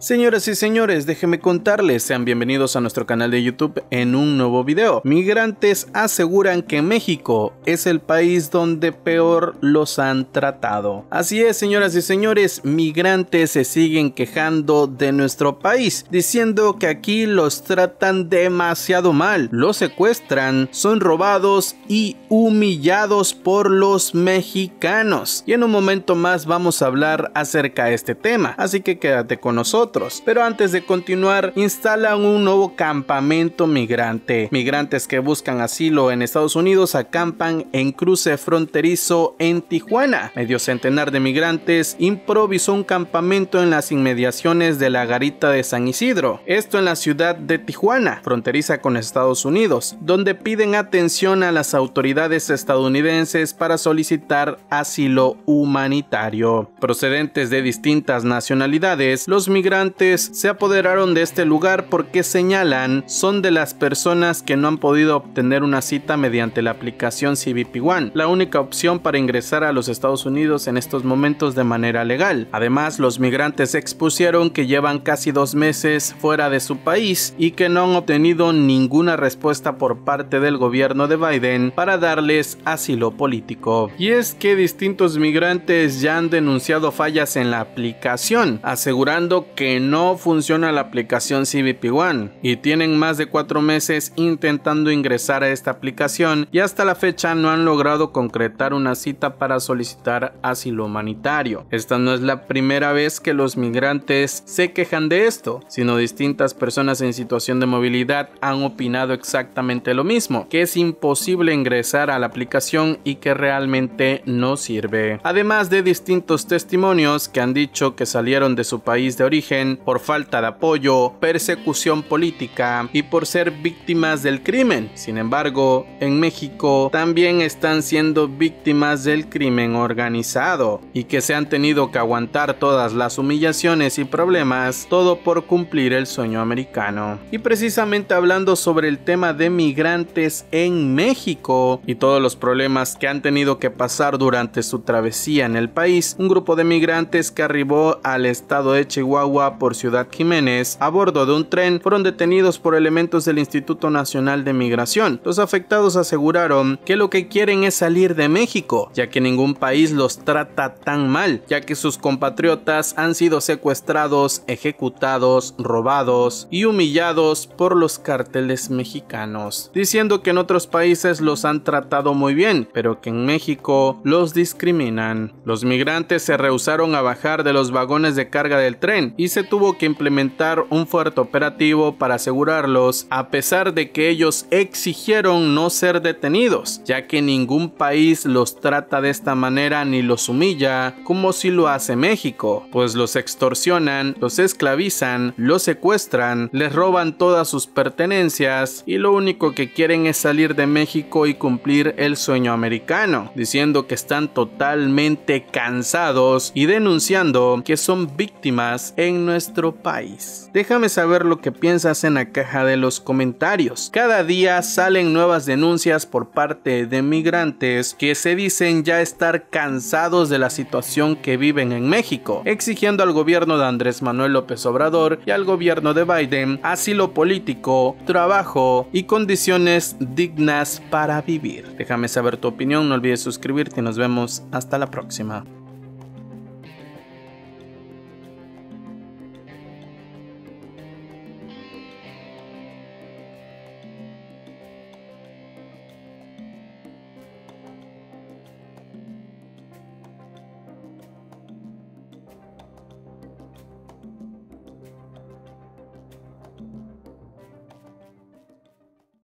Señoras y señores, déjenme contarles, sean bienvenidos a nuestro canal de YouTube en un nuevo video. Migrantes aseguran que México es el país donde peor los han tratado. Así es, señoras y señores, migrantes se siguen quejando de nuestro país, diciendo que aquí los tratan demasiado mal, los secuestran, son robados y humillados por los mexicanos. Y en un momento más vamos a hablar acerca de este tema, así que quédate con nosotros. Pero antes de continuar, instalan un nuevo campamento migrante. Migrantes que buscan asilo en Estados Unidos acampan en cruce fronterizo en Tijuana. Medio centenar de migrantes improvisó un campamento en las inmediaciones de la garita de San Ysidro, esto en la ciudad de Tijuana, fronteriza con Estados Unidos, donde piden atención a las autoridades estadounidenses para solicitar asilo humanitario. Procedentes de distintas nacionalidades, los migrantes se apoderaron de este lugar porque señalan son de las personas que no han podido obtener una cita mediante la aplicación CBP One, la única opción para ingresar a los Estados Unidos en estos momentos de manera legal. Además, los migrantes expusieron que llevan casi 2 meses fuera de su país y que no han obtenido ninguna respuesta por parte del gobierno de Biden para darles asilo político. Y es que distintos migrantes ya han denunciado fallas en la aplicación, asegurando que no funciona la aplicación CBP One, y tienen más de 4 meses intentando ingresar a esta aplicación y hasta la fecha no han logrado concretar una cita para solicitar asilo humanitario. Esta no es la primera vez que los migrantes se quejan de esto, sino distintas personas en situación de movilidad han opinado exactamente lo mismo, que es imposible ingresar a la aplicación y que realmente no sirve. Además de distintos testimonios que han dicho que salieron de su país de origen por falta de apoyo, persecución política y por ser víctimas del crimen. Sin embargo, en México también están siendo víctimas del crimen organizado y que se han tenido que aguantar todas las humillaciones y problemas, todo por cumplir el sueño americano. Y precisamente hablando sobre el tema de migrantes en México y todos los problemas que han tenido que pasar durante su travesía en el país, un grupo de migrantes que arribó al estado de Chihuahua por ciudad Jiménez a bordo de un tren fueron detenidos por elementos del Instituto Nacional de Migración. Los afectados aseguraron que lo que quieren es salir de México, ya que ningún país los trata tan mal, ya que sus compatriotas han sido secuestrados, ejecutados, robados y humillados por los cárteles mexicanos, diciendo que en otros países los han tratado muy bien, pero que en México los discriminan. Los migrantes se rehusaron a bajar de los vagones de carga del tren y se tuvo que implementar un fuerte operativo para asegurarlos, a pesar de que ellos exigieron no ser detenidos, ya que ningún país los trata de esta manera ni los humilla como si lo hace México, pues los extorsionan, los esclavizan, los secuestran, les roban todas sus pertenencias y lo único que quieren es salir de México y cumplir el sueño americano, diciendo que están totalmente cansados y denunciando que son víctimas en nuestro país. Déjame saber lo que piensas en la caja de los comentarios. Cada día salen nuevas denuncias por parte de migrantes que se dicen ya estar cansados de la situación que viven en México, exigiendo al gobierno de Andrés Manuel López Obrador y al gobierno de Biden asilo político, trabajo y condiciones dignas para vivir. Déjame saber tu opinión, no olvides suscribirte y nos vemos hasta la próxima.